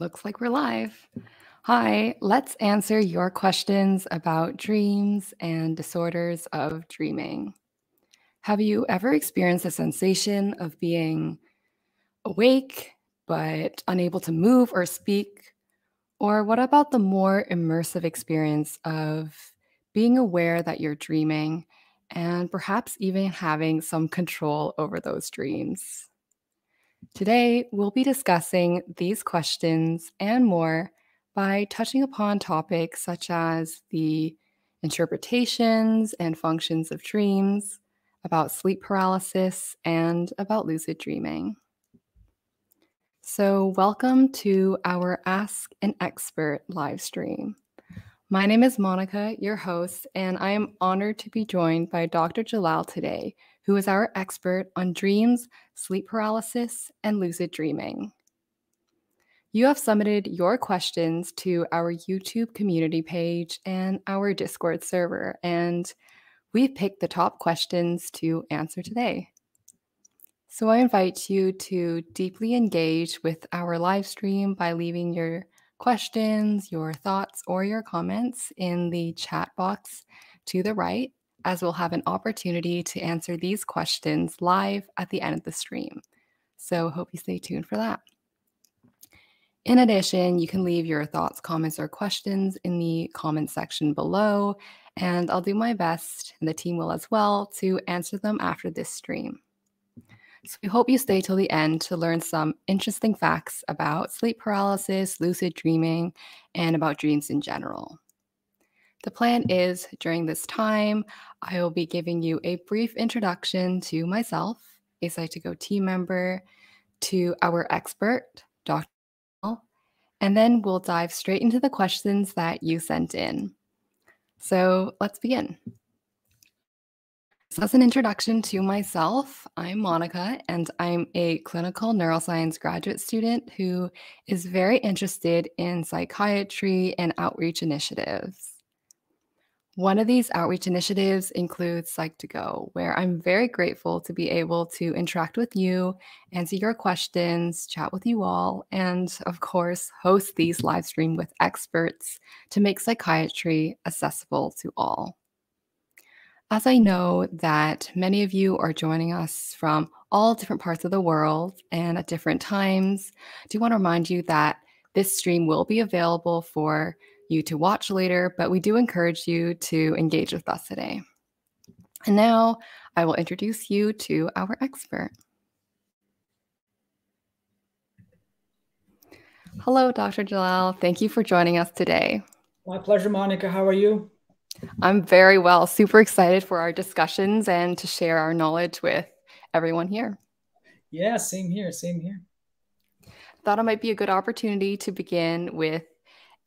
Looks like we're live. Hi, let's answer your questions about dreams and disorders of dreaming. Have you ever experienced a sensation of being awake but unable to move or speak? Or what about the more immersive experience of being aware that you're dreaming and perhaps even having some control over those dreams? Today, we'll be discussing these questions and more by touching upon topics such as the interpretations and functions of dreams, about sleep paralysis, and about lucid dreaming. So, welcome to our Ask an Expert live stream. My name is Monica, your host, and I am honored to be joined by Dr. Jalal today, who is our expert on dreams, sleep paralysis, and lucid dreaming. You have submitted your questions to our YouTube community page and our Discord server, and we've picked the top questions to answer today. So I invite you to deeply engage with our live stream by leaving your questions, your thoughts, or your comments in the chat box to the right, as we'll have an opportunity to answer these questions live at the end of the stream. So hope you stay tuned for that. In addition, you can leave your thoughts, comments, or questions in the comment section below, and I'll do my best, and the team will as well, to answer them after this stream. So we hope you stay till the end to learn some interesting facts about sleep paralysis, lucid dreaming, and about dreams in general. The plan is, during this time, I will be giving you a brief introduction to myself, a Psych2Go team member, to our expert, Dr. Jalal, and then we'll dive straight into the questions that you sent in. So let's begin. So as an introduction to myself, I'm Monica, and I'm a clinical neuroscience graduate student who is very interested in psychiatry and outreach initiatives. One of these outreach initiatives includes Psych2Go, where I'm very grateful to be able to interact with you, answer your questions, chat with you all, and of course, host these live streams with experts to make psychiatry accessible to all. As I know that many of you are joining us from all different parts of the world and at different times, I do want to remind you that this stream will be available for you to watch later, but we do encourage you to engage with us today. And now I will introduce you to our expert. Hello, Dr. Jalal. Thank you for joining us today. My pleasure, Monica. How are you? I'm very well, super excited for our discussions and to share our knowledge with everyone here. Yeah, same here, same here. I thought it might be a good opportunity to begin with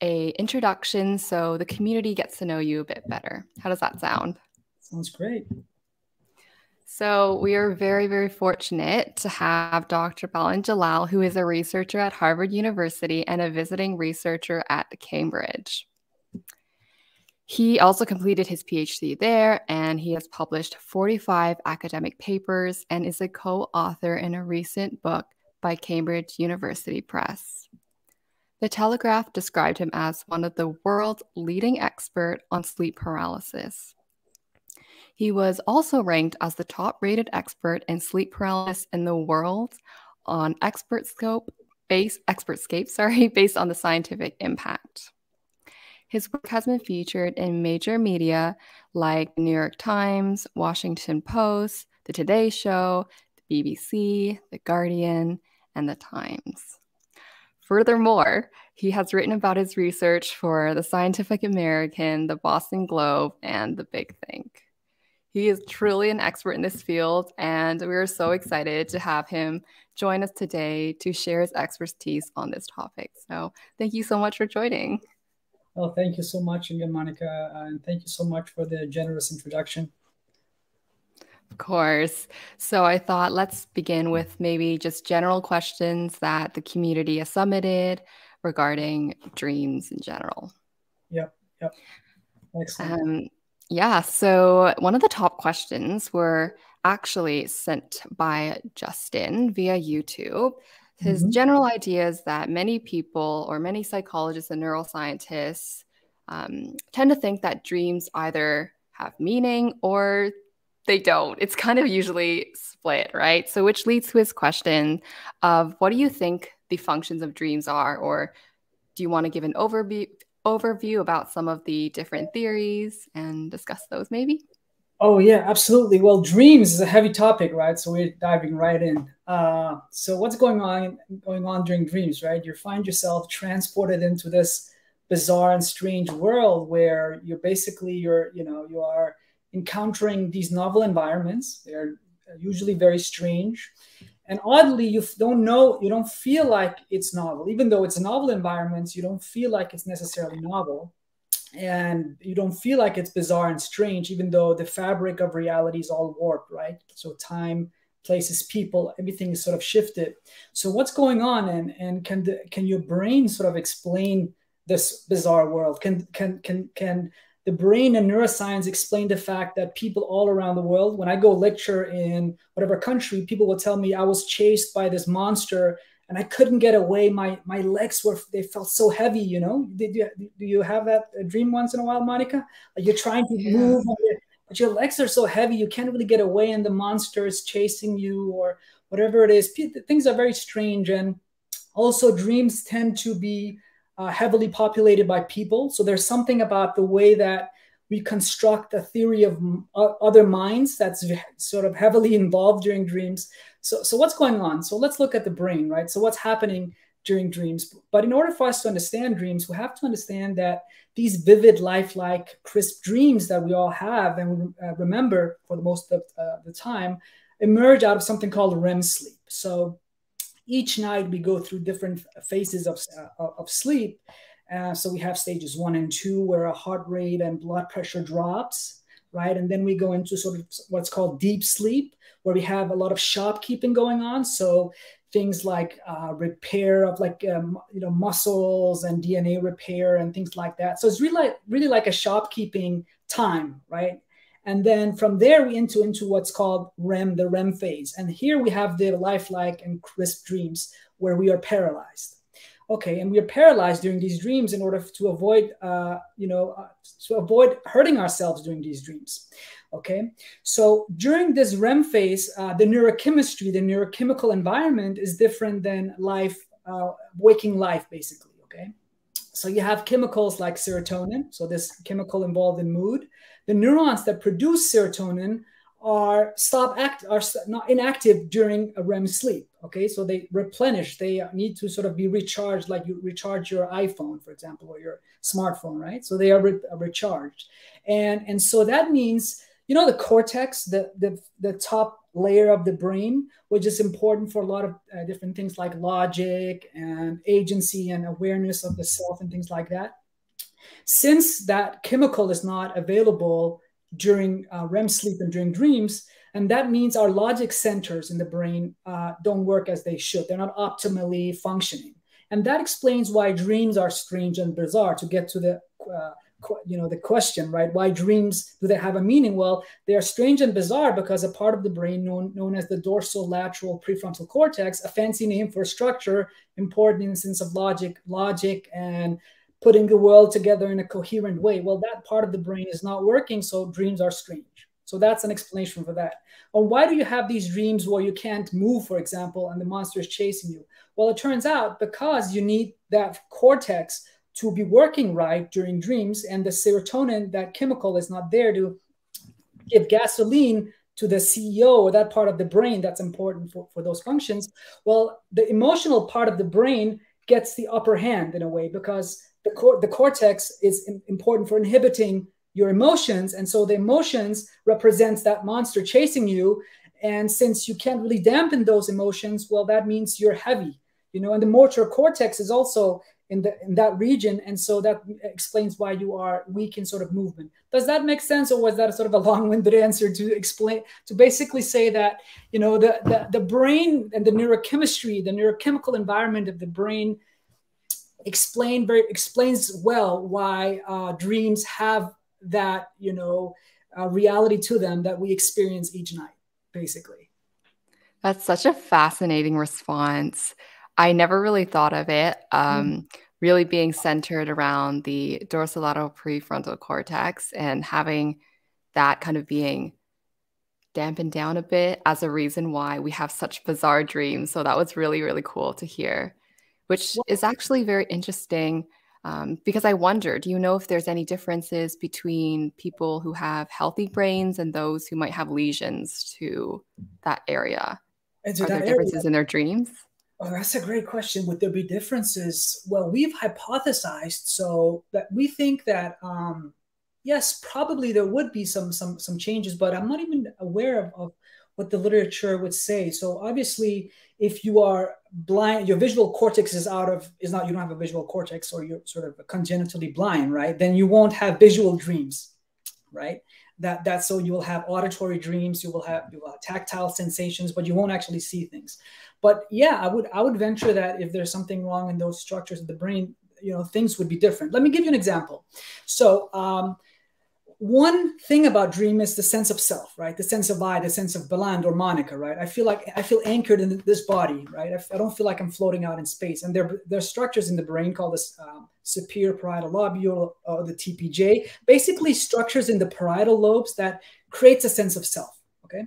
an introduction so the community gets to know you a bit better. How does that sound? Sounds great. So we are very, very fortunate to have Dr. Baland Jalal, who is a researcher at Harvard University and a visiting researcher at Cambridge. He also completed his PhD there, and he has published 45 academic papers and is a co-author in a recent book by Cambridge University Press. The Telegraph described him as one of the world's leading experts on sleep paralysis. He was also ranked as the top-rated expert in sleep paralysis in the world on ExpertScape, based on the scientific impact. His work has been featured in major media like the New York Times, Washington Post, The Today Show, the BBC, The Guardian, and The Times. Furthermore, he has written about his research for the Scientific American, the Boston Globe, and the Big Think. He is truly an expert in this field, and we are so excited to have him join us today to share his expertise on this topic. So thank you so much for joining. Well, thank you so much again, Monica, and thank you so much for the generous introduction. Of course. So I thought let's begin with maybe just general questions that the community has submitted regarding dreams in general. Yep. Yep. Excellent. Yeah. So one of the top questions were actually sent by Justin via YouTube. His general idea is that many people, or many psychologists and neuroscientists, tend to think that dreams either have meaning or they don't. It's kind of usually split, right? So which leads to his question of, what do you think the functions of dreams are? Or do you want to give an overview about some of the different theories and discuss those maybe? Oh, yeah, absolutely. Well, dreams is a heavy topic, right? So we're diving right in. So what's going on during dreams, right? You find yourself transported into this bizarre and strange world where you're basically, you are encountering these novel environments. They're usually very strange. And oddly, you don't know, you don't feel like it's novel. Even though it's a novel environment, you don't feel like it's necessarily novel. And you don't feel like it's bizarre and strange, even though the fabric of reality is all warped, right? So time, places, people, everything is sort of shifted. So what's going on? And can your brain sort of explain this bizarre world? Can the brain and neuroscience explain the fact that people all around the world, when I go lecture in whatever country, people will tell me I was chased by this monster and I couldn't get away. My legs they felt so heavy, you know? Do you have that dream once in a while, Monica? Like you're trying to move, but your legs are so heavy, you can't really get away and the monster is chasing you or whatever it is. Things are very strange. And also dreams tend to be heavily populated by people. So there's something about the way that we construct a theory of other minds that's sort of heavily involved during dreams. So what's going on? So let's look at the brain, right? So what's happening during dreams? But in order for us to understand dreams, we have to understand that these vivid, lifelike, crisp dreams that we all have and remember for the most of the time emerge out of something called REM sleep. So each night we go through different phases of sleep. So we have stages 1 and 2 where our heart rate and blood pressure drops, right? And then we go into sort of what's called deep sleep, where we have a lot of shopkeeping going on. So things like repair of muscles and DNA repair and things like that. So it's really like a shopkeeping time, right? And then from there, we enter into what's called REM, the REM phase. And here we have the lifelike and crisp dreams where we are paralyzed. Okay, and we are paralyzed during these dreams in order to avoid, hurting ourselves during these dreams. Okay, so during this REM phase, the neurochemistry, the neurochemical environment is different than waking life, basically. Okay, so you have chemicals like serotonin, so this chemical involved in mood. The neurons that produce serotonin are not inactive during a REM sleep. Okay, so they replenish. They need to sort of be recharged, like you recharge your iPhone, for example, or your smartphone, right? So they are recharged, and so that means, you know, the cortex, the top layer of the brain, which is important for a lot of different things like logic and agency and awareness of the self and things like that. Since that chemical is not available during REM sleep and during dreams, and that means our logic centers in the brain don't work as they should. They're not optimally functioning, and that explains why dreams are strange and bizarre. To get to the the question, right? Why dreams, do they have a meaning? Well, they are strange and bizarre because a part of the brain known as the dorsolateral prefrontal cortex, a fancy name for structure important in the sense of logic and putting the world together in a coherent way. Well, that part of the brain is not working, so dreams are strange. So that's an explanation for that. Or why do you have these dreams where you can't move, for example, and the monster is chasing you? Well, it turns out because you need that cortex to be working right during dreams, and the serotonin, that chemical, is not there to give gasoline to the CEO or that part of the brain that's important for those functions. Well, the emotional part of the brain gets the upper hand in a way because the cortex is important for inhibiting your emotions. And so the emotions represents that monster chasing you. And since you can't really dampen those emotions, well, that means you're heavy, you know, and the motor cortex is also in that region. And so that explains why you are weak in sort of movement. Does that make sense? Or was that sort of a long-winded answer to explain, to basically say that, you know, the brain and the neurochemistry, the neurochemical environment of the brain explains well why dreams have that, you know, reality to them that we experience each night, basically. That's such a fascinating response. I never really thought of it really being centered around the dorsolateral prefrontal cortex and having that kind of being dampened down a bit as a reason why we have such bizarre dreams. So that was really, really cool to hear, which is actually very interesting because I wonder, do you know if there's any differences between people who have healthy brains and those who might have lesions to that area? And so are there differences in their dreams? Oh, that's a great question. Would there be differences? Well, we've hypothesized so that we think that, yes, probably there would be some changes, but I'm not even aware of what the literature would say. So obviously, if you are blind, your visual cortex is you don't have a visual cortex, or you're sort of congenitally blind, right? Then you won't have visual dreams, right? So you will have auditory dreams, you will have tactile sensations, but you won't actually see things. But yeah, I would venture that if there's something wrong in those structures of the brain, you know, things would be different. Let me give you an example. So one thing about dream is the sense of self, right? The sense of I, the sense of Baland or Monica, right? I feel anchored in this body, right? I don't feel like I'm floating out in space. And there are structures in the brain called this superior parietal lobule, or the TPJ, basically structures in the parietal lobes that creates a sense of self, okay?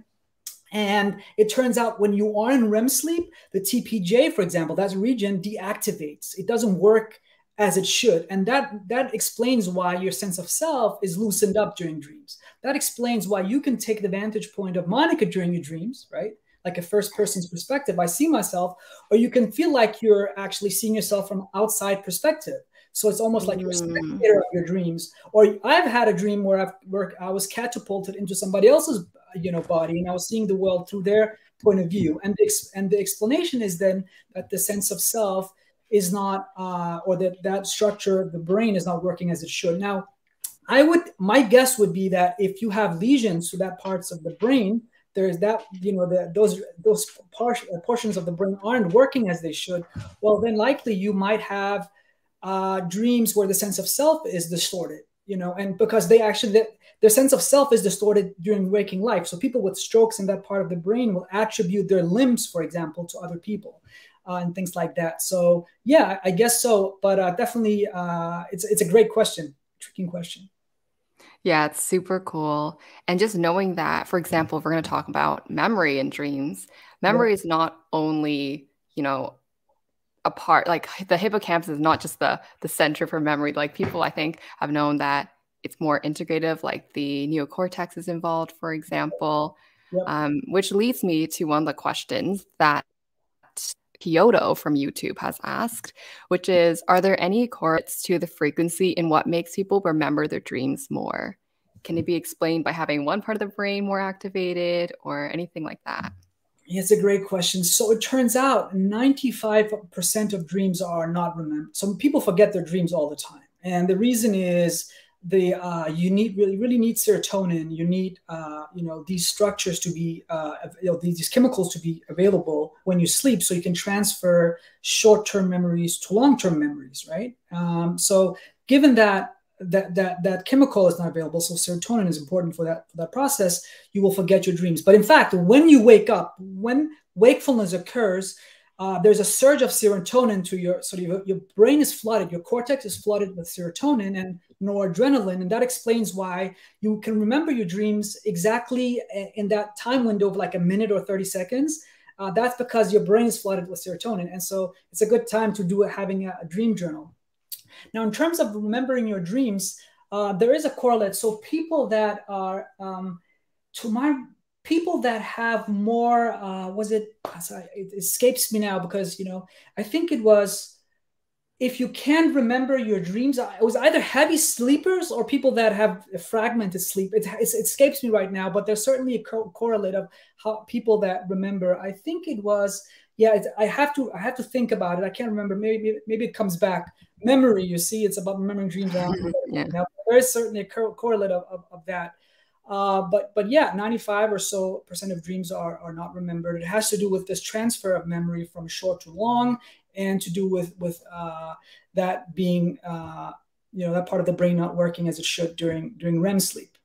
And it turns out when you are in REM sleep, the TPJ, for example, that region deactivates. It doesn't work as it should. And that explains why your sense of self is loosened up during dreams. That explains why you can take the vantage point of Monica during your dreams, right? Like a first person's perspective, I see myself, or you can feel like you're actually seeing yourself from outside perspective. So it's almost like you're a spectator of your dreams. Or I've had a dream where I was catapulted into somebody else's, you know, body, and I was seeing the world through their point of view. And the explanation is then that the sense of self is not, or that structure of the brain is not working as it should. Now, my guess would be that if you have lesions to that parts of the brain, there's that, you know, those portions of the brain aren't working as they should. Well, then likely you might have dreams where the sense of self is distorted, you know, and because they actually, their sense of self is distorted during waking life. So people with strokes in that part of the brain will attribute their limbs, for example, to other people. And things like that. So yeah, I guess so. But definitely, it's a great question, intriguing question. Yeah, it's super cool. And just knowing that, for example, if we're going to talk about memory and dreams, memory is not only, you know, a part, like the hippocampus is not just the center for memory. Like people, I think, have known that it's more integrative, like the neocortex is involved, for example, which leads me to one of the questions that Kyoto from YouTube has asked, which is, are there any correlates to the frequency in what makes people remember their dreams more? Can it be explained by having one part of the brain more activated or anything like that? It's a great question. So it turns out 95% of dreams are not remembered. Some people forget their dreams all the time. And the reason is you really need serotonin. You need, you know, these structures to be, you know, these chemicals to be available when you sleep, so you can transfer short-term memories to long-term memories, right? So given that chemical is not available, so serotonin is important for that process, you will forget your dreams. But in fact, when you wake up, when wakefulness occurs, there's a surge of serotonin to your brain is flooded, your cortex is flooded with serotonin and noradrenaline, and that explains why you can remember your dreams exactly in that time window of like a minute or 30 seconds. That's because your brain is flooded with serotonin, and so it's a good time to do having a dream journal. Now, in terms of remembering your dreams, there is a correlate. So people that are, people that have more, it escapes me now because, you know, I think it was, if you can't remember your dreams, it was either heavy sleepers or people that have fragmented sleep. It escapes me right now, but there's certainly a correlate of how people that remember. I think it was, I have to think about it. I can't remember. Maybe it comes back. Memory, you see, it's about remembering dreams. Yeah. Now, there is certainly a correlate of that. But yeah, 95% or so of dreams are not remembered. It has to do with this transfer of memory from short to long, and to do with that being, you know, that part of the brain not working as it should during REM sleep.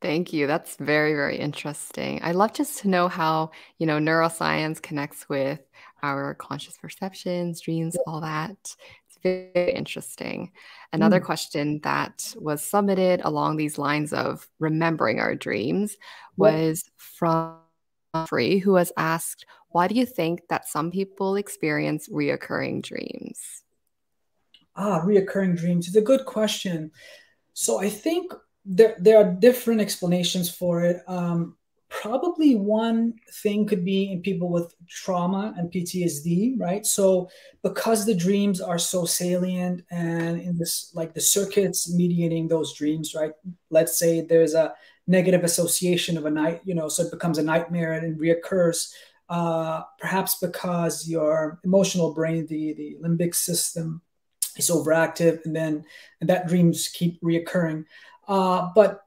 Thank you. That's very, very interesting. I'd love just to know how, you know, neuroscience connects with our conscious perceptions, dreams, all that. It's very interesting. Another question that was submitted along these lines of remembering our dreams was from Free, who was asked, why do you think that some people experience reoccurring dreams? Reoccurring dreams is a good question. So I think there are different explanations for it. Probably one thing could be in people with trauma and PTSD, right? So because the dreams are so salient and in this, like the circuits mediating those dreams, right? Let's say there's a negative association of a night, you know, so it becomes a nightmare and it reoccurs. Perhaps because your emotional brain, the limbic system, is overactive, and then that dreams keep reoccurring. But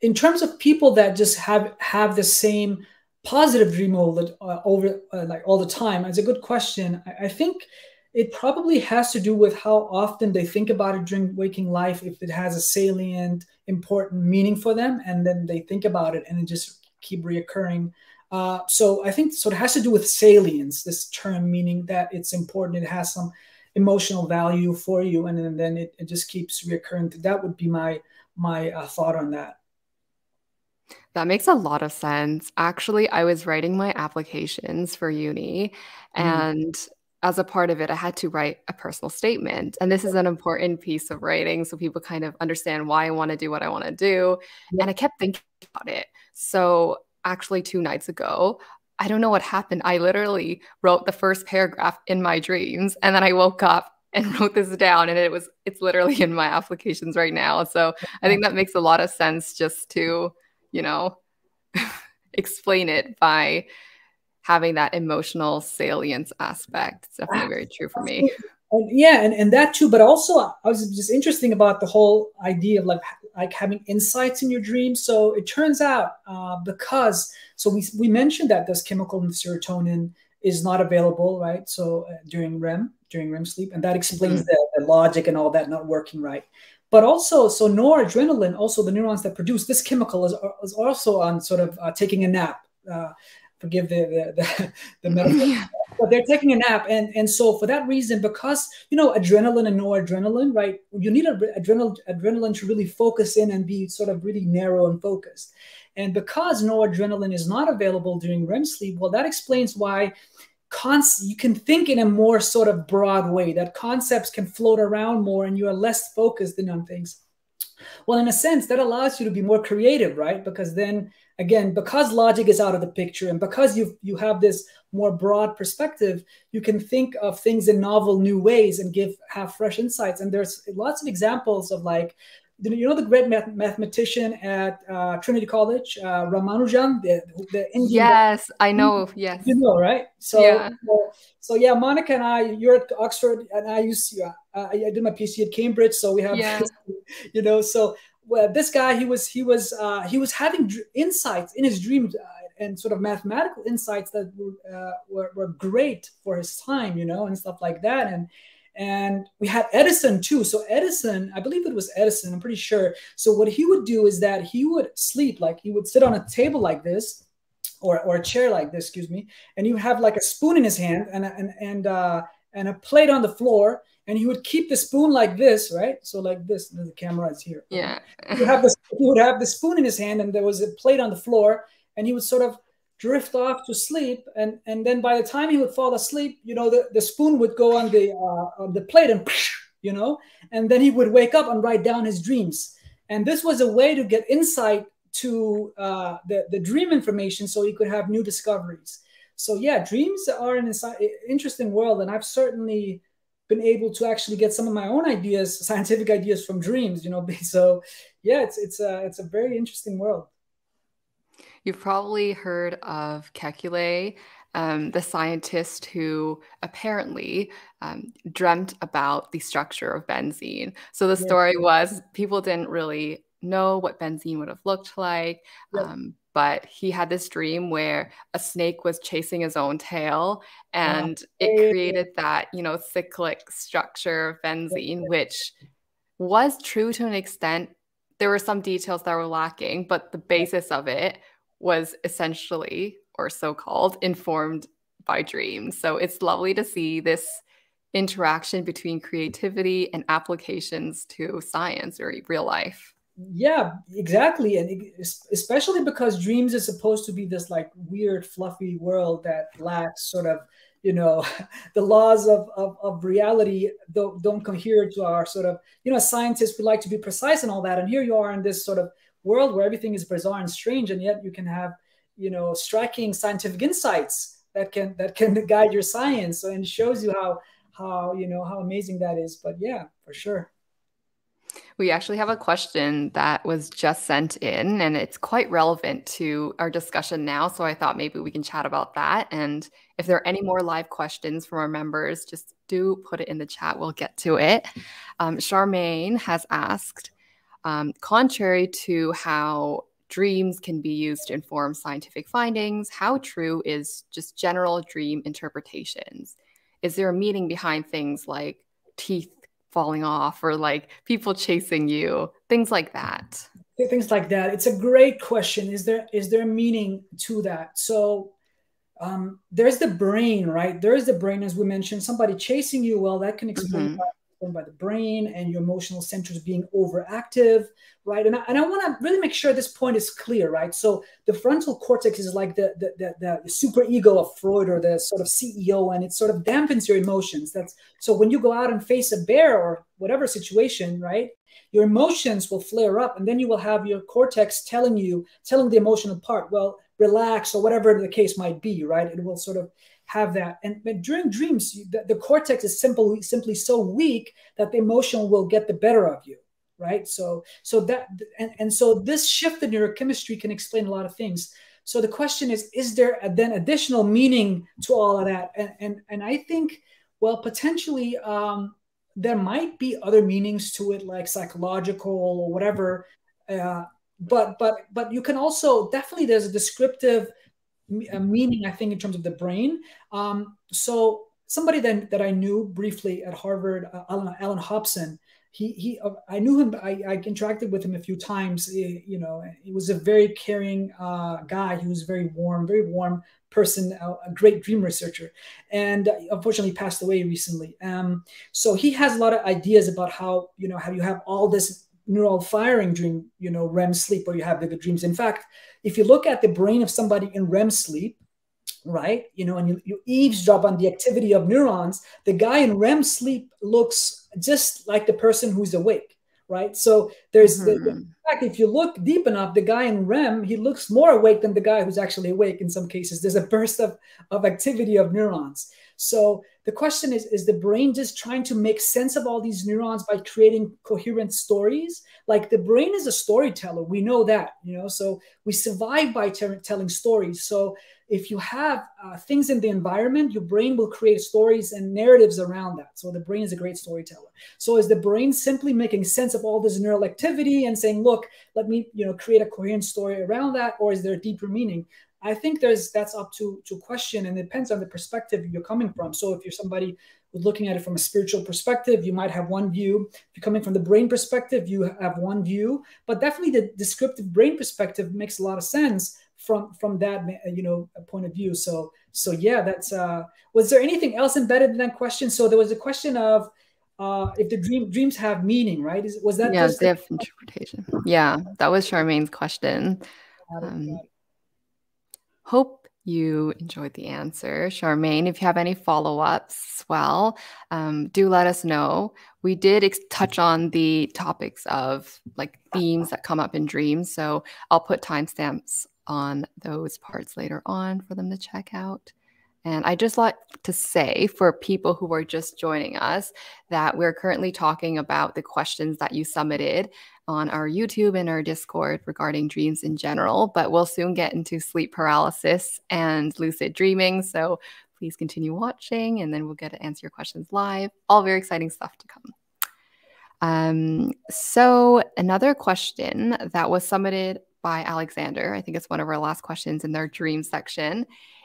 in terms of people that just have the same positive dream all the time, it's a good question. I think it probably has to do with how often they think about it during waking life, if it has a salient, important meaning for them, and then they think about it and it just keep reoccurring. So I think it has to do with salience, this term, meaning that it's important, it has some emotional value for you, and then it just keeps reoccurring. That would be my thought on that. That makes a lot of sense. Actually, I was writing my applications for uni, and as a part of it, I had to write a personal statement. And this is an important piece of writing, so people kind of understand why I want to do what I want to do. And I kept thinking about it. So actually 2 nights ago, I don't know what happened. I literally wrote the first paragraph in my dreams, and then I woke up and wrote this down, and it's literally in my applications right now. So I think that makes a lot of sense, just to, you know, explain it by having that emotional salience aspect. It's definitely very true for me. Yeah, and that too, but also I was just interesting about the whole idea of like having insights in your dreams. So it turns out because we mentioned that this chemical serotonin is not available, right? So during REM sleep, and that explains the logic and all that not working right. But also, so noradrenaline, also the neurons that produce this chemical is also on taking a nap. Forgive the metaphor. But they're taking a nap, and so for that reason, because you know adrenaline and noradrenaline, right? You need adrenaline to really focus in and be really narrow and focused. And because noradrenaline is not available during REM sleep, well, that explains why you can think in a more broad way, that concepts can float around more, and you are less focused in on things. Well, in a sense, that allows you to be more creative, right? Because then, again, because logic is out of the picture, and because you have this more broad perspective, you can think of things in novel, new ways and have fresh insights. And there's lots of examples of, like, you know, the great mathematician at Trinity College, Ramanujan, the Indian. Yes, I know. Yes, you know, right? So, yeah. So yeah, Monica and I, you're at Oxford, and I used to. I did my PhD at Cambridge, so we have, you know, so well, this guy, he was having insights in his dreams, and mathematical insights that were great for his time, you know, and stuff like that, and we had Edison too. So Edison, I believe it was Edison, I'm pretty sure. So what he would do is that he would sleep, like he would sit on a table like this, or a chair like this, excuse me. And he would have like a spoon in his hand and a plate on the floor. And he would keep the spoon like this, right? So like this, the camera is here. Yeah. He would have the spoon in his hand, and there was a plate on the floor, and he would drift off to sleep, and then by the time he would fall asleep, you know, the spoon would go on the plate, and you know, and then he would wake up and write down his dreams. And this was a way to get insight to the dream information, so he could have new discoveries. So yeah, dreams are an interesting world, and I've certainly been able to actually get some of my own ideas, scientific ideas, from dreams, you know. So yeah, it's a very interesting world. You've probably heard of Kekulé, the scientist who apparently dreamt about the structure of benzene. So the story was, people didn't really know what benzene would have looked like, but he had this dream where a snake was chasing his own tail, and it created that, you know, cyclic structure of benzene, which was true to an extent. There were some details that were lacking, but the basis of it was essentially, or so-called, informed by dreams. So it's lovely to see this interaction between creativity and applications to science or real life. Yeah, exactly. And especially because dreams is supposed to be this like weird, fluffy world that lacks sort of, you know, the laws of reality don't cohere to our sort of, you know, scientists, we like to be precise and all that. And here you are in this sort of world where everything is bizarre and strange. And yet you can have, you know, striking scientific insights that can guide your science. So, and shows you how amazing that is. But yeah, for sure. We actually have a question that was just sent in, and it's quite relevant to our discussion now. So I thought maybe we can chat about that. And if there are any more live questions from our members, just do put it in the chat. We'll get to it. Charmaine has asked, contrary to how dreams can be used to inform scientific findings, how true is just general dream interpretations? Is there a meaning behind things like teeth falling off or like people chasing you, things like that? Things like that. It's a great question. Is there meaning to that? So there's the brain, right? There is the brain, as we mentioned, somebody chasing you. Well, that can explain by the brain and your emotional centers being overactive, right? And I want to really make sure this point is clear, right? So the frontal cortex is like the superego of Freud, or the sort of CEO, and it sort of dampens your emotions. So when you go out and face a bear or whatever situation, right, your emotions will flare up, and then you will have your cortex telling the emotional part, well, relax, or whatever the case might be, right? It will sort of have that. And but during dreams, the cortex is simply so weak that the emotion will get the better of you, right? So this shift in neurochemistry can explain a lot of things. So the question is there then additional meaning to all of that? And I think, well, potentially there might be other meanings to it, like psychological or whatever. But you can also definitely, there's a descriptive meaning, I think, in terms of the brain. So somebody that I knew briefly at Harvard, Alan Hobson, I knew him, I interacted with him a few times. You know, he was a very caring guy. He was very warm person, a great dream researcher. And unfortunately passed away recently. So he has a lot of ideas about how, you know, how you have all this neural firing during, you know, REM sleep, where you have vivid dreams. In fact, if you look at the brain of somebody in REM sleep, right, you know, and you eavesdrop on the activity of neurons, the guy in REM sleep looks just like the person who's awake, right? So there's, in fact, if you look deep enough, the guy in REM, he looks more awake than the guy who's actually awake in some cases. There's a burst of activity of neurons. So the question is the brain just trying to make sense of all these neurons by creating coherent stories? Like, the brain is a storyteller. We know that, you know, so we survive by telling stories. So if you have things in the environment, your brain will create stories and narratives around that. So the brain is a great storyteller. So is the brain simply making sense of all this neural activity and saying, look, let me, you know, create a coherent story around that? Or is there a deeper meaning? I think that's up to question, and it depends on the perspective you're coming from. So if you're somebody who's looking at it from a spiritual perspective, you might have one view. If you're coming from the brain perspective, you have one view. But definitely the descriptive brain perspective makes a lot of sense from that, you know, point of view. So yeah, that's. Was there anything else embedded in that question? So there was a question of if the dreams have meaning, right? Was that? Yeah, they have interpretation. Yeah, that was Charmaine's question. Hope you enjoyed the answer, Charmaine. If you have any follow-ups, well, do let us know. We did touch on the topics of like themes that come up in dreams. So I'll put timestamps on those parts later on for them to check out. And I just like to say, for people who are just joining us, that we're currently talking about the questions that you submitted on our YouTube and our Discord regarding dreams in general, but we'll soon get into sleep paralysis and lucid dreaming. So please continue watching, and then we'll get to answer your questions live. All very exciting stuff to come. So another question that was submitted by Alexander, I think it's one of our last questions in their dream section,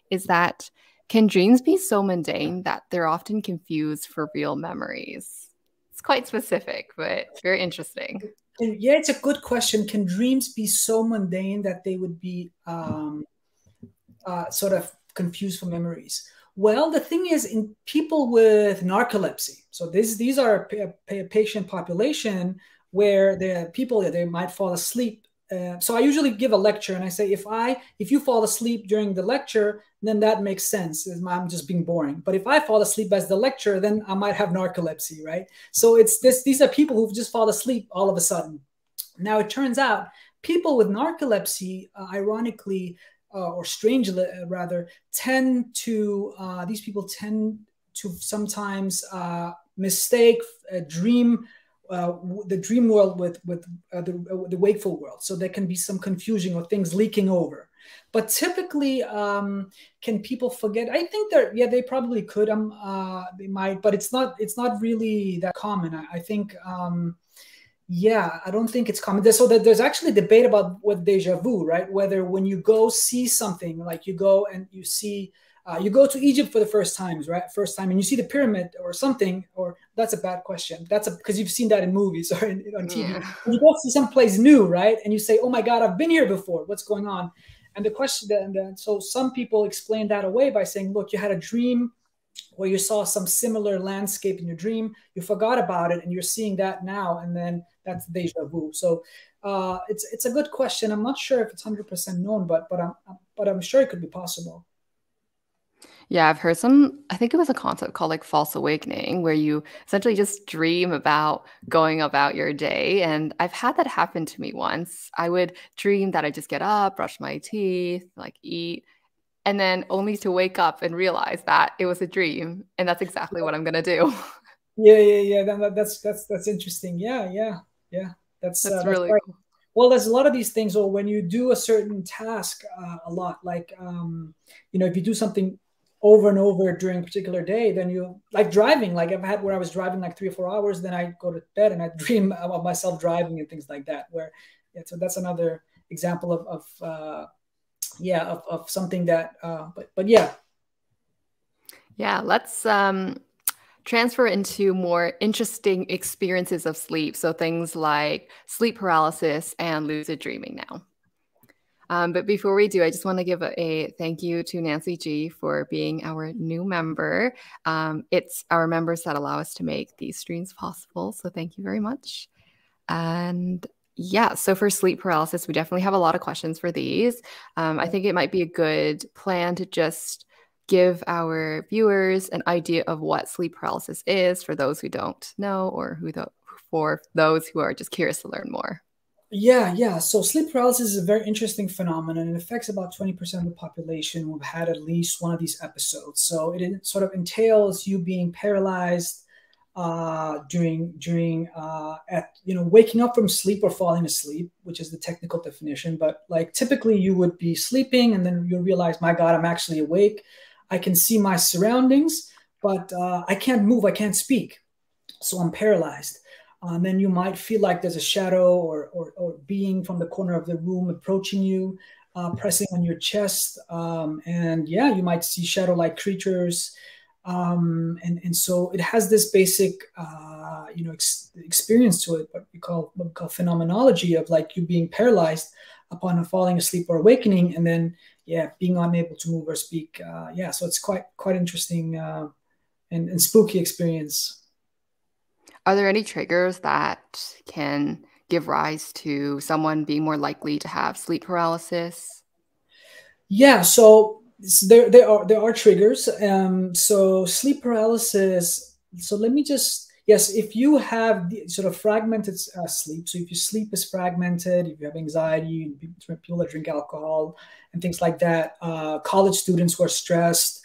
is that, can dreams be so mundane that they're often confused for real memories? It's quite specific, but very interesting. Yeah, it's a good question. Can dreams be so mundane that they would be sort of confused for memories? Well, the thing is, in people with narcolepsy, so these are a patient population where the people, they might fall asleep. So I usually give a lecture and I say, if you fall asleep during the lecture, then that makes sense. I'm just being boring. But if I fall asleep as the lecturer, then I might have narcolepsy, right? So it's this. These are people who've just fallen asleep all of a sudden. Now, it turns out people with narcolepsy, ironically, or strangely rather, these people tend to sometimes mistake a dream, the dream world with the wakeful world. So there can be some confusion or things leaking over. But typically, can people forget? I think they probably could. They might, but it's not really that common. I think, yeah, I don't think it's common. So there's actually debate about what déjà vu, right? Whether when you go see something, like you go and you see. You go to Egypt for the first time, right? First time, and you see the pyramid or something, or that's a bad question. That's because you've seen that in movies or on TV. Yeah. You go to someplace new, right? And you say, "Oh my God, I've been here before. What's going on?" And the question, so some people explain that away by saying, "Look, you had a dream where you saw some similar landscape in your dream. You forgot about it, and you're seeing that now, and then that's déjà vu." So it's a good question. I'm not sure if it's 100% known, but I'm sure it could be possible. Yeah, I've heard some, I think it was a concept called like false awakening, where you essentially just dream about going about your day. And I've had that happen to me once. I would dream that I just get up, brush my teeth, like eat, and then only to wake up and realize that it was a dream. And that's exactly what I'm going to do. Yeah. That's interesting. Yeah. That's really cool. Well, there's a lot of these things, or when you do a certain task a lot, like, if you do something over and over during a particular day, then you, like driving, like I've had where I was driving like 3 or 4 hours, then I go to bed and I dream about myself driving and things like that, so that's another example of something that, but yeah. Yeah, let's transfer into more interesting experiences of sleep. So things like sleep paralysis and lucid dreaming now. But before we do, I just want to give a thank you to Nancy G for being our new member. It's our members that allow us to make these streams possible. So thank you very much. And yeah, so for sleep paralysis, we definitely have a lot of questions for these. I think it might be a good plan to just give our viewers an idea of what sleep paralysis is for those who don't know, or for those who are just curious to learn more. Yeah. So sleep paralysis is a very interesting phenomenon. It affects about 20% of the population who've had at least one of these episodes. So it sort of entails you being paralyzed during waking up from sleep or falling asleep, which is the technical definition. But like typically you would be sleeping and then you realize, my God, I'm actually awake. I can see my surroundings, but I can't move. I can't speak. So I'm paralyzed. And then you might feel like there's a shadow or being from the corner of the room approaching you, pressing on your chest. And yeah, you might see shadow-like creatures. And so it has this basic, experience to it, what we call phenomenology of like you being paralyzed upon falling asleep or awakening, and then, yeah, being unable to move or speak. So it's quite interesting and spooky experience. Are there any triggers that can give rise to someone being more likely to have sleep paralysis? Yeah, so there are triggers. So sleep paralysis. So let me just, yes, if you have sort of fragmented sleep, so if your sleep is fragmented, if you have anxiety, people that drink alcohol and things like that, college students who are stressed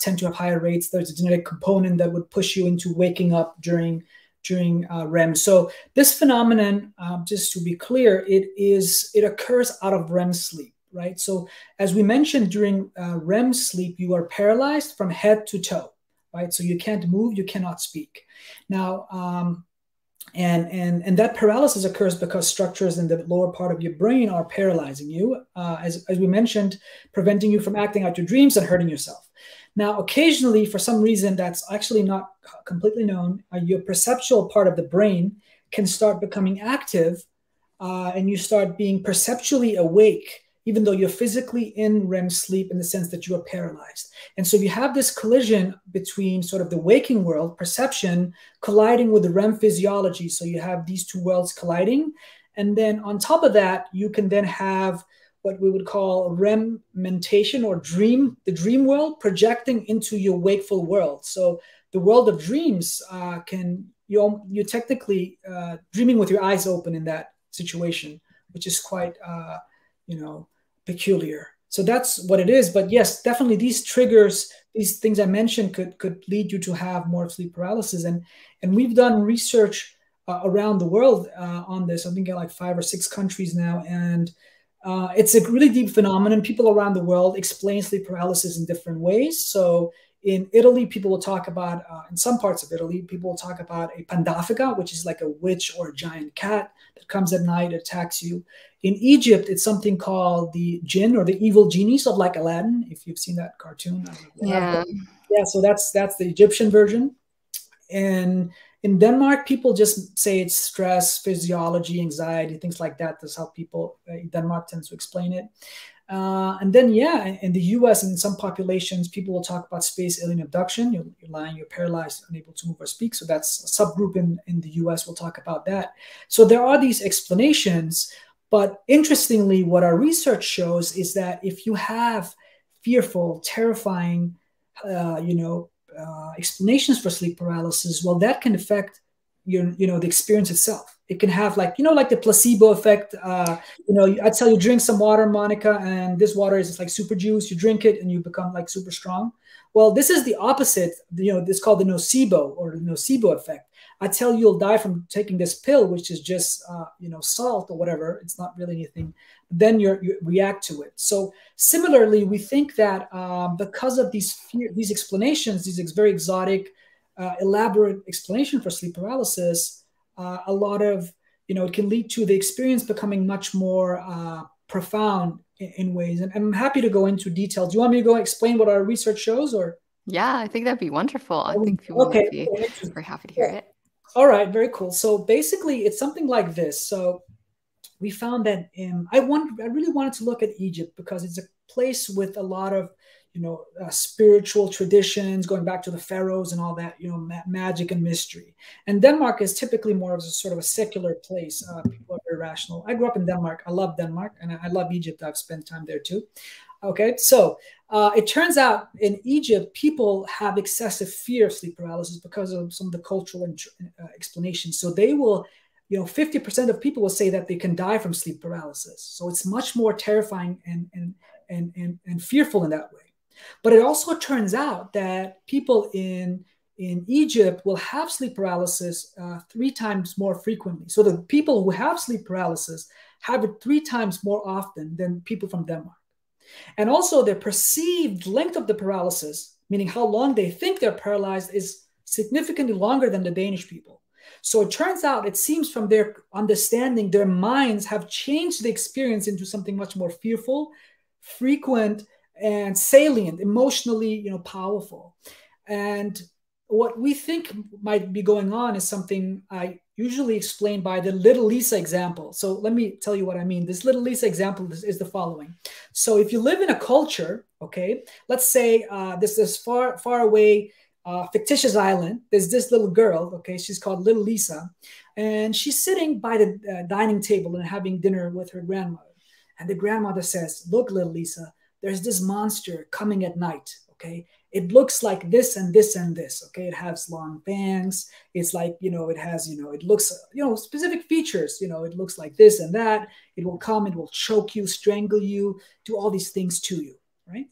tend to have higher rates. There's a genetic component that would push you into waking up during REM. So this phenomenon, just to be clear, it occurs out of REM sleep, right? So as we mentioned, during REM sleep, you are paralyzed from head to toe, right? So you can't move, you cannot speak. Now, and that paralysis occurs because structures in the lower part of your brain are paralyzing you, as we mentioned, preventing you from acting out your dreams and hurting yourself. Now, occasionally, for some reason that's actually not completely known, your perceptual part of the brain can start becoming active, and you start being perceptually awake even though you're physically in REM sleep in the sense that you are paralyzed. And so if you have this collision between sort of the waking world perception colliding with the REM physiology, so you have these two worlds colliding, and then on top of that, you can then have what we would call REM mentation or dream, the dream world projecting into your wakeful world. So the world of dreams you're technically dreaming with your eyes open in that situation, which is quite, peculiar. So that's what it is. But yes, definitely these triggers, these things I mentioned could lead you to have more sleep paralysis. And we've done research around the world on this. I think in like 5 or 6 countries now. And it's a really deep phenomenon. People around the world explain sleep paralysis in different ways. So in Italy, people will talk about, in some parts of Italy, people will talk about a pandafica, which is like a witch or a giant cat that comes at night and attacks you. In Egypt, it's something called the jinn or the evil genies of like Aladdin, if you've seen that cartoon. Yeah. Yeah, so that's the Egyptian version. And in Denmark, people just say it's stress, physiology, anxiety, things like that. That's how people in Denmark tend to explain it. And then, yeah, in the U.S., in some populations, people will talk about space alien abduction. You're lying, you're paralyzed, unable to move or speak. So that's a subgroup in the U.S. We'll talk about that. So there are these explanations. But interestingly, what our research shows is that if you have fearful, terrifying, explanations for sleep paralysis, well, that can affect your, the experience itself. It can have like, like the placebo effect. I tell you, drink some water, Monica, and this water is like super juice. You drink it and you become like super strong. Well, this is the opposite. It's called the nocebo or the nocebo effect. I tell you, you'll die from taking this pill, which is just, salt or whatever. It's not really anything. Then you react to it. So similarly, we think that because of these explanations, these very exotic, elaborate explanation for sleep paralysis, a lot of, it can lead to the experience becoming much more profound in ways. And I'm happy to go into detail. Do you want me to go explain what our research shows or? Yeah, I think that'd be wonderful. I think people would be super happy to hear it. All right, very cool. So basically, it's something like this. So we found that I really wanted to look at Egypt because it's a place with a lot of, spiritual traditions, going back to the pharaohs and all that, magic and mystery. And Denmark is typically more of a sort of a secular place. People are very rational. I grew up in Denmark. I love Denmark and I love Egypt. I've spent time there too. Okay, so it turns out in Egypt, people have excessive fear of sleep paralysis because of some of the cultural explanations. So they will, 50% of people will say that they can die from sleep paralysis. So it's much more terrifying and fearful in that way. But it also turns out that people in Egypt will have sleep paralysis 3 times more frequently. So the people who have sleep paralysis have it 3 times more often than people from Denmark. And also their perceived length of the paralysis, meaning how long they think they're paralyzed, is significantly longer than the Danish people. So it turns out, it seems from their understanding, their minds have changed the experience into something much more fearful, frequent, and salient, emotionally, powerful. And what we think might be going on is something I usually explain by the Little Lisa example. So let me tell you what I mean. This Little Lisa example is the following. So if you live in a culture, okay, let's say there's this far, far away fictitious island. There's this little girl, okay, she's called Little Lisa, and she's sitting by the dining table and having dinner with her grandmother. And the grandmother says, "Look, Little Lisa, there's this monster coming at night, okay? It looks like this and this and this, okay? It has long fangs. It's like, it has, it looks, specific features. It looks like this and that. It will come, it will choke you, strangle you, do all these things to you," right?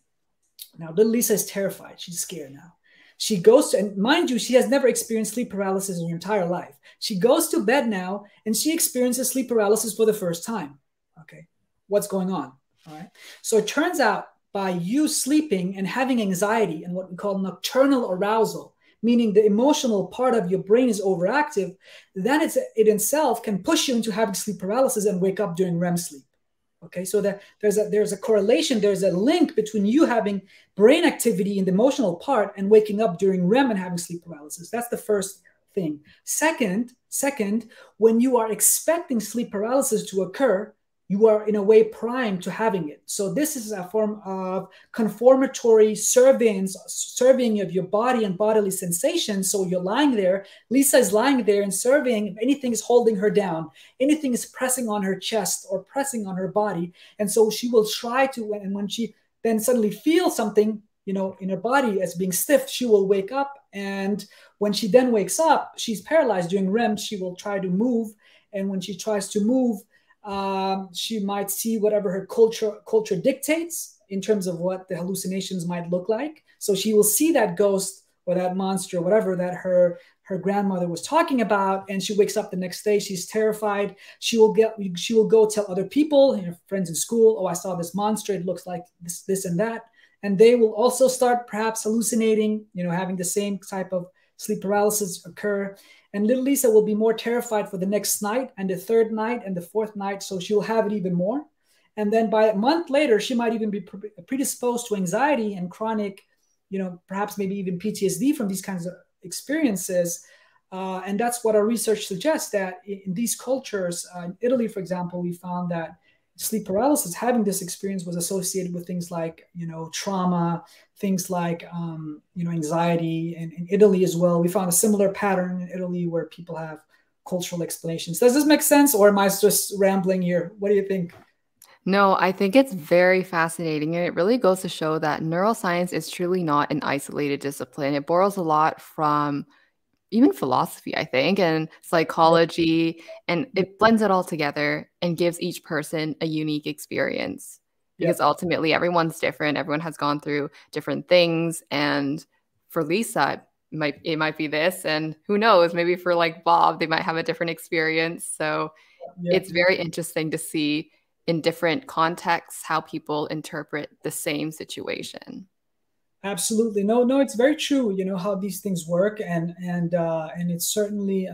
Now, Little Lisa is terrified. She's scared now. She goes to, and mind you, she has never experienced sleep paralysis in her entire life. She goes to bed now, and she experiences sleep paralysis for the first time, okay? What's going on, all right? So it turns out, by you sleeping and having anxiety and what we call nocturnal arousal, meaning the emotional part of your brain is overactive, then it itself can push you into having sleep paralysis and wake up during REM sleep. Okay, so that there's a correlation, there's a link between you having brain activity in the emotional part and waking up during REM and having sleep paralysis. That's the first thing. Second, when you are expecting sleep paralysis to occur, you are in a way primed to having it. So this is a form of conformatory surveying of your body and bodily sensations. So you're lying there, Lisa is lying there and surveying if anything is holding her down, anything is pressing on her chest or pressing on her body. And so she will try to, and when she then suddenly feels something, you know, in her body as being stiff, she will wake up. And when she then wakes up, she's paralyzed during REM, she will try to move. And when she tries to move, she might see whatever her culture dictates in terms of what the hallucinations might look like. So she will see that ghost or that monster, or whatever that her grandmother was talking about. And she wakes up the next day, she's terrified. She will go tell other people, her friends in school, oh, I saw this monster, it looks like this, this and that. And they will also start perhaps hallucinating, you know, having the same type of sleep paralysis occur. And little Lisa will be more terrified for the next night and the third night and the fourth night. So she'll have it even more. And then by a month later, she might even be predisposed to anxiety and chronic, you know, perhaps maybe even PTSD from these kinds of experiences. And that's what our research suggests, that in these cultures, in Italy, for example, we found that sleep paralysis, having this experience, was associated with things like, you know, trauma, things like, you know, anxiety. And in Italy as well, we found a similar pattern in Italy where people have cultural explanations. Does this make sense, or am I just rambling here? What do you think? No, I think it's very fascinating, and it really goes to show that neuroscience is truly not an isolated discipline. It borrows a lot from even philosophy, I think, and psychology, and it blends it all together and gives each person a unique experience, because ultimately everyone's different. Everyone has gone through different things. And for Lisa, it might be this, and who knows, maybe for like Bob, they might have a different experience. So it's very interesting to see in different contexts how people interpret the same situation. Absolutely. No, it's very true, you know, how these things work. And it's certainly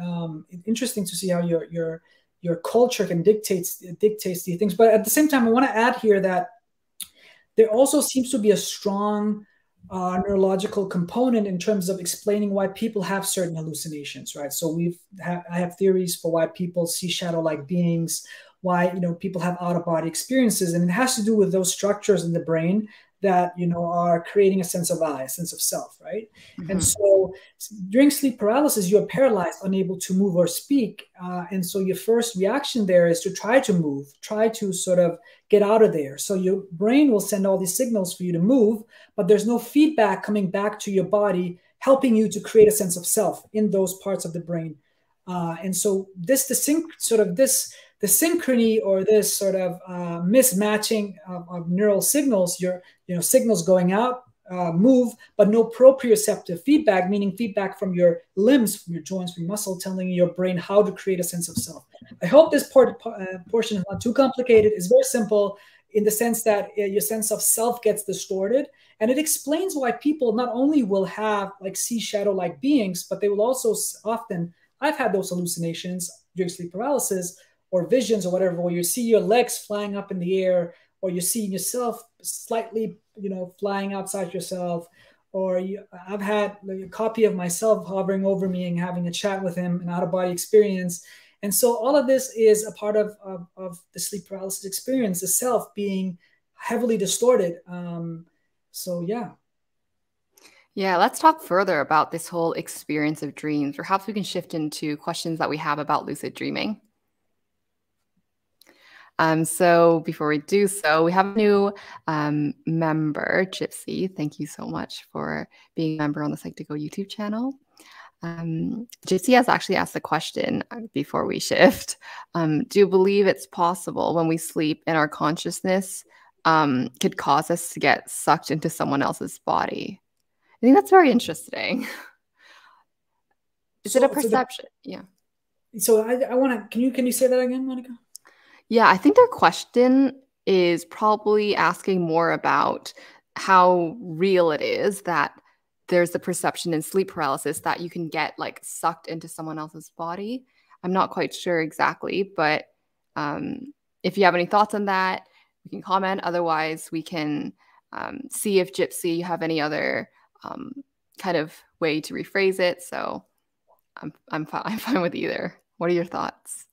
interesting to see how your culture can dictates these things. But at the same time, I want to add here that there also seems to be a strong neurological component in terms of explaining why people have certain hallucinations, right? So I have theories for why people see shadow-like beings, why, you know, people have out-of-body experiences. And it has to do with those structures in the brain that, you know, are creating a sense of self, right? Mm-hmm. And so during sleep paralysis, you're paralyzed, unable to move or speak. And so your first reaction there is to try to move, try to sort of get out of there. So your brain will send all these signals for you to move, but there's no feedback coming back to your body, helping you to create a sense of self in those parts of the brain. And so the synchrony, or this sort of mismatching of neural signals, signals going out, move, but no proprioceptive feedback, meaning feedback from your limbs, from your joints, from your muscle, telling your brain how to create a sense of self. I hope this portion is not too complicated. It's very simple in the sense that your sense of self gets distorted. And it explains why people not only will have see shadow-like beings, but they will also often, I've had those hallucinations during sleep paralysis, or visions or whatever, where you see your legs flying up in the air, or you're seeing yourself slightly, you know, flying outside yourself, or I've had a copy of myself hovering over me and having a chat with him, an out-of-body experience. And so all of this is a part of the sleep paralysis experience, the self being heavily distorted. So yeah. Yeah, let's talk further about this whole experience of dreams. Perhaps we can shift into questions that we have about lucid dreaming. So before we do so, we have a new member, Gypsy. Thank you so much for being a member on the Psych2Go YouTube channel. Gypsy has actually asked the question before we shift. Do you believe it's possible when we sleep and our consciousness could cause us to get sucked into someone else's body? I think that's very interesting. Is it a perception? Yeah. So I want to, can you say that again, Monica? Yeah, I think their question is probably asking more about how real it is that there's the perception in sleep paralysis that you can get sucked into someone else's body. I'm not quite sure exactly, but if you have any thoughts on that, you can comment. Otherwise, we can see if Gypsy, you have any other kind of way to rephrase it. So I'm fine with either. What are your thoughts?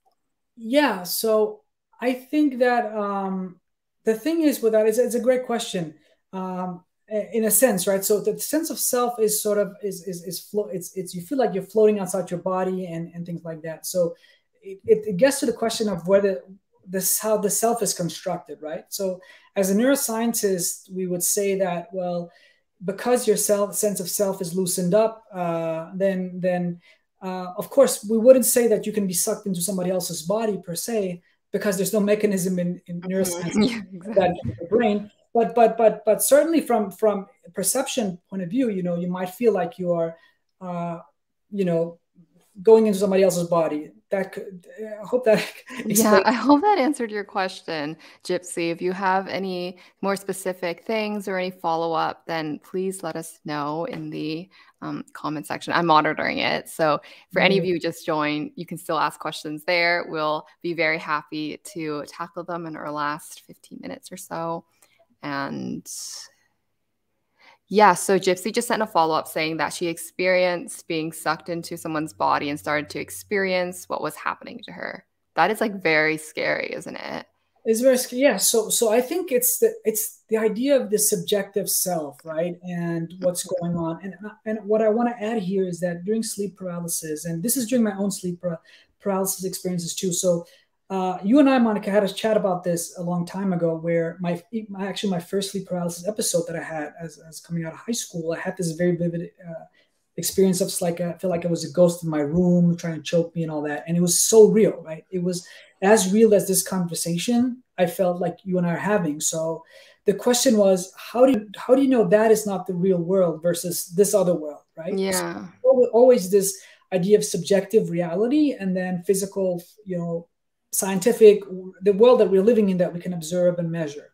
Yeah, so I think that the thing is with that is it's a great question in a sense, right? So the sense of self is sort of it's you feel like you're floating outside your body and things like that. So it gets to the question of whether how the self is constructed, right? So as a neuroscientist, we would say that, well, because your sense of self is loosened up, then of course we wouldn't say that you can be sucked into somebody else's body per se, because there's no mechanism in neuroscience that in the brain. But certainly from a perception point of view, you know, you might feel like you are, you know, going into somebody else's body. That could, I hope that explains. Yeah, I hope that answered your question, Gypsy. If you have any more specific things or any follow-up, then please let us know in the comment section. I'm monitoring it. So for any of you who just joined, you can still ask questions there. We'll be very happy to tackle them in our last 15 minutes or so. And yeah, so Gypsy just sent a follow-up saying that she experienced being sucked into someone's body and started to experience what was happening to her. That is like very scary, isn't it? It's very scary. Yeah. So I think it's the idea of the subjective self, right? And what's going on. And what I want to add here is that during sleep paralysis, and this is during my own sleep paralysis experiences too. So you and I, Monica, had a chat about this a long time ago, where my first sleep paralysis episode that I had as coming out of high school, I had this very vivid experience of like, I feel like it was a ghost in my room trying to choke me and all that. And it was so real, right? It was as real as this conversation I felt like you and I are having. So the question was, how do you know that is not the real world versus this other world, right? Yeah. So always this idea of subjective reality and then physical, you know, scientific, the world that we're living in that we can observe and measure.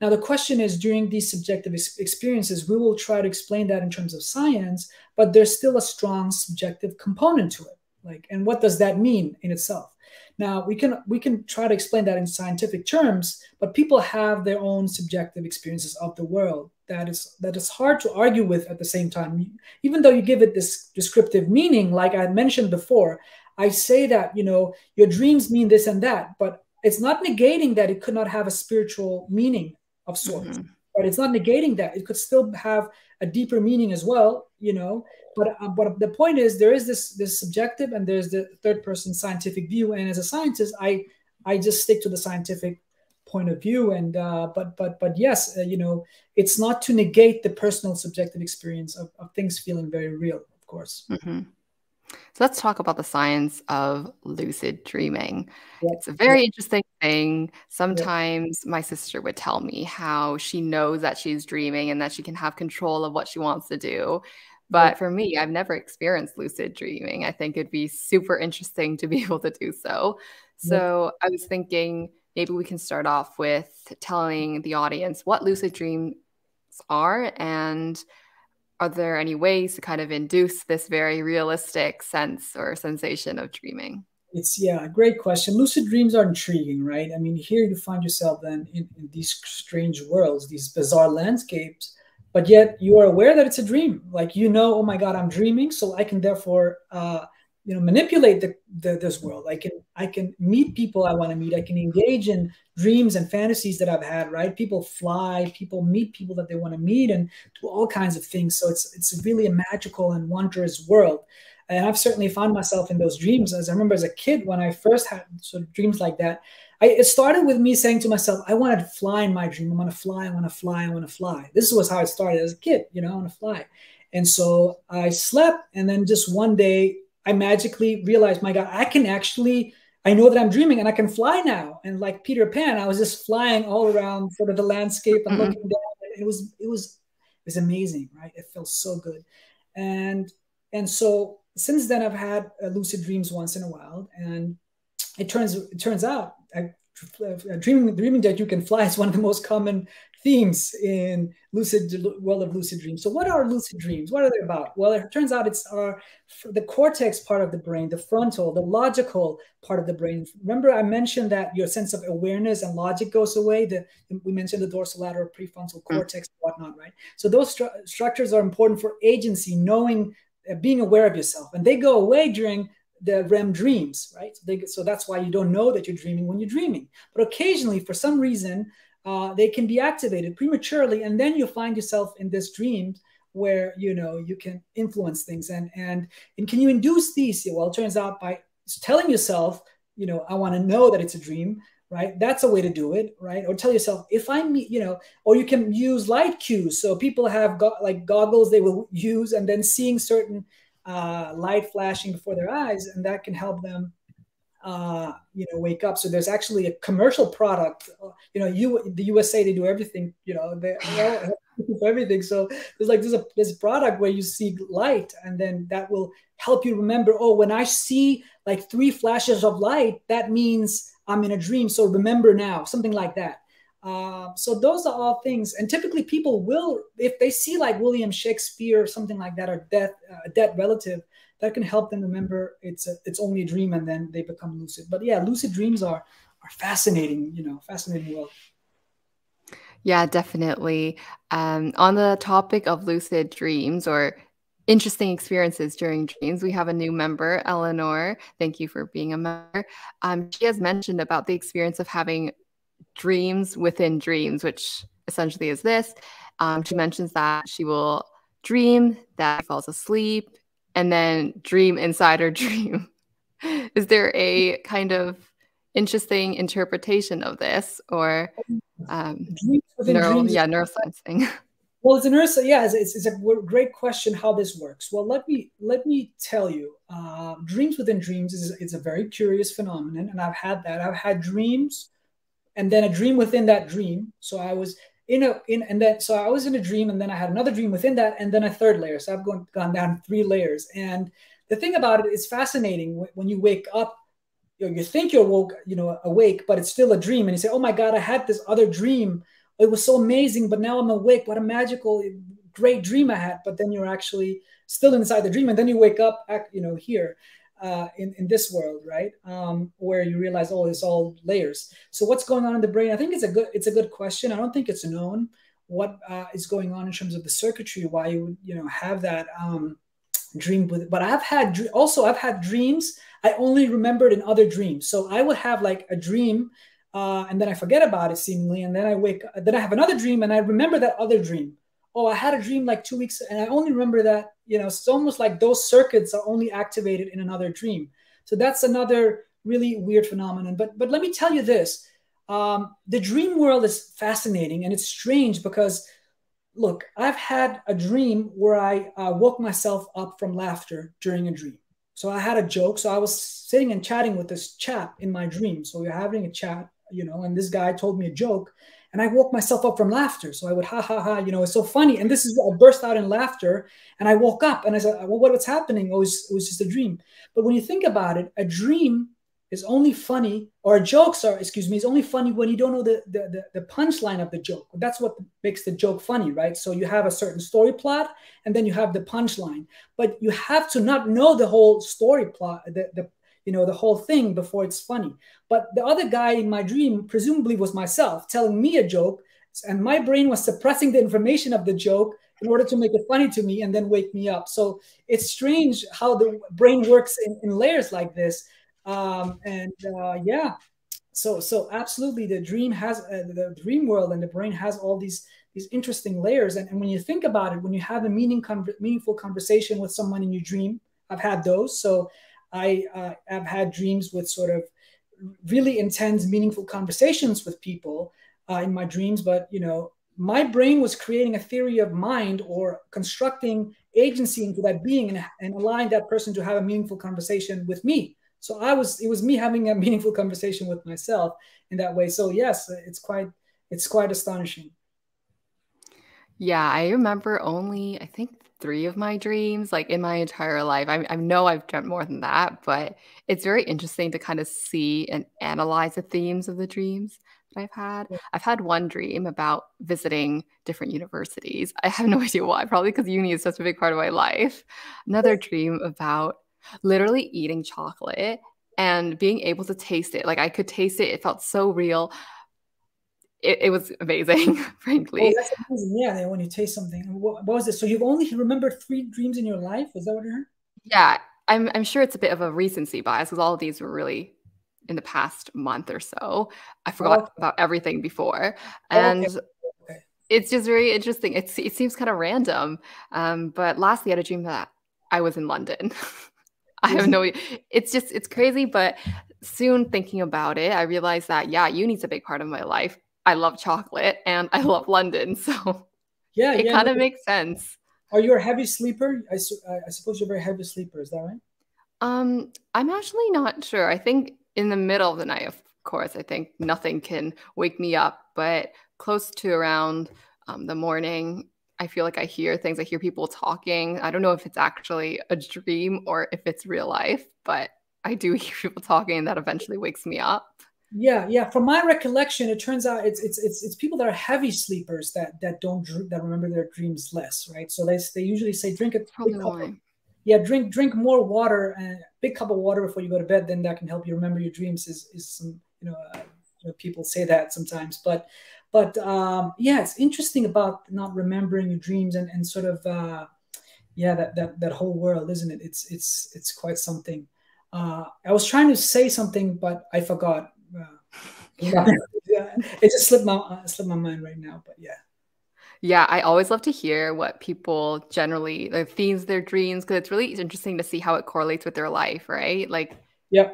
Now, the question is, during these subjective experiences, we will try to explain that in terms of science, but there's still a strong subjective component to it. Like, and what does that mean in itself? Now, we can try to explain that in scientific terms, but people have their own subjective experiences of the world that is hard to argue with at the same time. Even though you give it this descriptive meaning, like I mentioned before, I say that, you know, your dreams mean this and that, but it's not negating that it could not have a spiritual meaning of sorts, but it's not negating that it could still have a deeper meaning as well, you know, but the point is there is this subjective and there's the third person scientific view. And as a scientist, I just stick to the scientific point of view. And, but yes, you know, it's not to negate the personal subjective experience of things feeling very real, of course. So let's talk about the science of lucid dreaming. Yeah. It's a very interesting thing. Sometimes my sister would tell me how she knows that she's dreaming and that she can have control of what she wants to do. But for me, I've never experienced lucid dreaming. I think it'd be super interesting to be able to do so. So I was thinking maybe we can start off with telling the audience what lucid dreams are, and are there any ways to kind of induce this very realistic sense or sensation of dreaming? It's, yeah, a great question. Lucid dreams are intriguing, right? I mean, here you find yourself then in these strange worlds, these bizarre landscapes, but yet you are aware that it's a dream. Like, you know, oh my God, I'm dreaming. So I can therefore, you know, manipulate this world. I can meet people I want to meet. I can engage in dreams and fantasies that I've had, right? People fly, people meet people that they want to meet and do all kinds of things. So it's really a magical and wondrous world. And I've certainly found myself in those dreams. As I remember as a kid, when I first had sort of dreams like that, it started with me saying to myself, I want to fly in my dream. I want to fly, I want to fly, I want to fly. This was how it started as a kid, you know, I want to fly. And so I slept, and then just one day, I magically realized, my God, I know that I'm dreaming and I can fly now. And like Peter Pan, I was just flying all around sort of the landscape and looking down. It was amazing, right? It felt so good. And so since then I've had lucid dreams once in a while. And it turns out dreaming that you can fly is one of the most common themes in lucid dreams. So what are lucid dreams? What are they about? Well, it turns out it's the cortex part of the brain, the frontal, the logical part of the brain. Remember I mentioned that your sense of awareness and logic goes away. We mentioned the dorsolateral prefrontal cortex and whatnot, right? So those structures are important for agency, knowing, being aware of yourself. And they go away during the REM dreams, right? So that's why you don't know that you're dreaming when you're dreaming. But occasionally, for some reason, they can be activated prematurely, and then you find yourself in this dream where, you know, you can influence things. And can you induce these? Well, it turns out by telling yourself, you know, I want to know that it's a dream, right? That's a way to do it, right? Or tell yourself, if I'm, you know, or you can use light cues. So people have like goggles they will use, and then seeing certain light flashing before their eyes, and that can help them, you know, wake up. So there's actually a commercial product, you know, the USA, they do everything, you know, everything. So there's like this product where you see light, and then that will help you remember, oh, when I see like 3 flashes of light, that means I'm in a dream, so remember now, something like that. So those are all things. And typically people will, if they see like William Shakespeare or something like that, or a dead relative, that can help them remember it's only a dream, and then they become lucid. But yeah, lucid dreams are fascinating, you know, fascinating world. Yeah, definitely. On the topic of lucid dreams or interesting experiences during dreams, we have a new member, Eleanor. Thank you for being a member. She has mentioned about the experience of having dreams within dreams, which essentially is this. She mentions that she will dream that she falls asleep and then dream inside her dream. Is there a kind of interesting interpretation of this, or neuroscience? Well, it's a great question how this works. Well, let me tell you, dreams within dreams is a very curious phenomenon, and I've had that. I've had dreams, and then a dream within that dream. So I was in a dream, and then I had another dream within that, and then a third layer. So I've gone down 3 layers. And the thing about it is fascinating. When you wake up, you think you're woke, you know, awake, but it's still a dream. And you say, oh my God, I had this other dream. It was so amazing, but now I'm awake. What a magical, great dream I had. But then you're actually still inside the dream. And then you wake up, you know, here in this world, right? Where you realize, oh, it's all layers. So what's going on in the brain? I think it's a good question. I don't think it's known what is going on in terms of the circuitry, why you would, you know, have that dream with it. But I've had dreams I only remembered in other dreams. So I would have like a dream, and then I forget about it seemingly, and then I wake up, then I have another dream, and I remember that other dream. Oh, I had a dream like 2 weeks, and I only remember that, you know. It's almost like those circuits are only activated in another dream. So that's another really weird phenomenon. But let me tell you this, the dream world is fascinating, and it's strange because, look, I've had a dream where I woke myself up from laughter during a dream. So I had a joke. So I was sitting and chatting with this chap in my dream. So we were having a chat, you know, and this guy told me a joke, and I woke myself up from laughter. So I would, ha, ha, ha, you know, it's so funny. And this is, I burst out in laughter, and I woke up, and I said, well, what's happening? Oh, it was just a dream. But when you think about it, a dream is only funny, or jokes are, excuse me, is only funny when you don't know the punchline of the joke. That's what makes the joke funny, right? So you have a certain story plot, and then you have the punchline, but you have to not know the whole story plot, you know, the whole thing before it's funny. But the other guy in my dream presumably was myself telling me a joke, and my brain was suppressing the information of the joke in order to make it funny to me and then wake me up. So it's strange how the brain works in layers like this. Yeah, so absolutely, the dream has the dream world, and the brain has all these interesting layers. And when you think about it, when you have a meaningful conversation with someone in your dream, I've had those. So I've had dreams with sort of really intense, meaningful conversations with people in my dreams. But, you know, my brain was creating a theory of mind or constructing agency into that being, and allowing that person to have a meaningful conversation with me. So it was me having a meaningful conversation with myself in that way. So yes, it's quite astonishing. Yeah, I remember only, I think, 3 of my dreams, like, in my entire life. I know I've dreamt more than that, but it's very interesting to kind of see and analyze the themes of the dreams that I've had. Yeah. I've had one dream about visiting different universities. I have no idea why, probably because uni is such a big part of my life. Another dream about literally eating chocolate and being able to taste it. Like, I could taste it. It felt so real. It was amazing, frankly. Oh, that's amazing. Yeah, when you taste something. What was it? So you've only remembered 3 dreams in your life? Was that what you heard? Yeah, I'm sure it's a bit of a recency bias because all of these were really in the past month or so. I forgot about everything before. And it's just very interesting. It seems kind of random. But lastly, I had a dream that I was in London. I have no, it's crazy, but soon thinking about it, I realized that, yeah, uni's a big part of my life. I love chocolate and I love London. So yeah, it kind of makes sense. Are you a heavy sleeper? I suppose you're a very heavy sleeper. Is that right? I'm actually not sure. I think in the middle of the night, of course, I think nothing can wake me up, but close to around the morning, I feel like I hear things. I hear people talking. I don't know if it's actually a dream or if it's real life, but I do hear people talking and that eventually wakes me up. Yeah, yeah. From my recollection, it turns out it's people that are heavy sleepers that remember their dreams less, right? So they usually say drink a big cup of, drink more water, and a big cup of water before you go to bed. Then that can help you remember your dreams. Is some people say that sometimes, but yeah, it's interesting about not remembering your dreams and sort of that whole world, isn't it? It's quite something. I was trying to say something, but I forgot. It just slipped my mind right now, but yeah. Yeah, I always love to hear what people generally, their themes, their dreams, because it's really interesting to see how it correlates with their life, right? Like,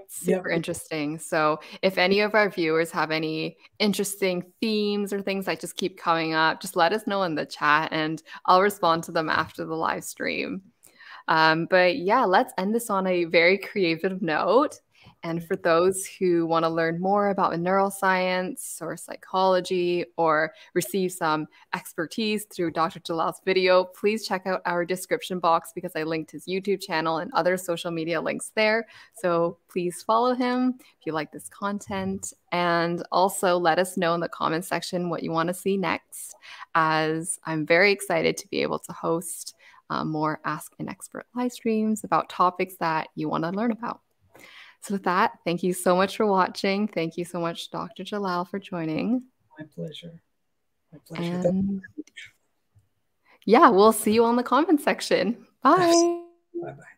super interesting. So if any of our viewers have any interesting themes or things that just keep coming up, just let us know in the chat and I'll respond to them after the live stream. But yeah, let's end this on a very creative note. And for those who want to learn more about neuroscience or psychology or receive some expertise through Dr. Jalal's video, please check out our description box because I linked his YouTube channel and other social media links there. So please follow him if you like this content. And also let us know in the comment section what you want to see next, as I'm very excited to be able to host more Ask an Expert live streams about topics that you want to learn about. So with that, thank you so much for watching. Thank you so much, Dr. Jalal, for joining. My pleasure. My pleasure. And yeah, we'll see you on the comment section. Bye. Bye-bye.